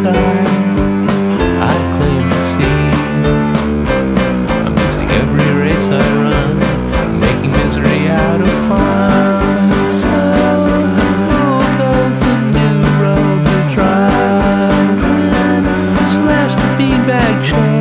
star I claim to see. I'm losing every race I run, I'm making misery out of fun. So does the new road to drive, slash the feedback chain.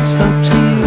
It's up to you.